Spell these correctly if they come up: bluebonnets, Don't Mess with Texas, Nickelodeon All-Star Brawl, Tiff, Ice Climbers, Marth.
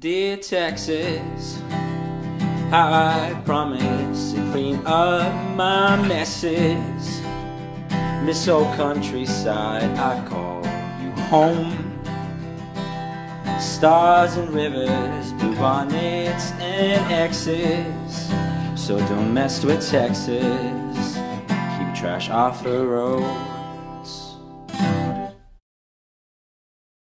Dear Texas, I promise to clean up my messes. Miss old countryside, I call you home. Stars and rivers, bluebonnets and X's. So don't mess with Texas, keep trash off the road.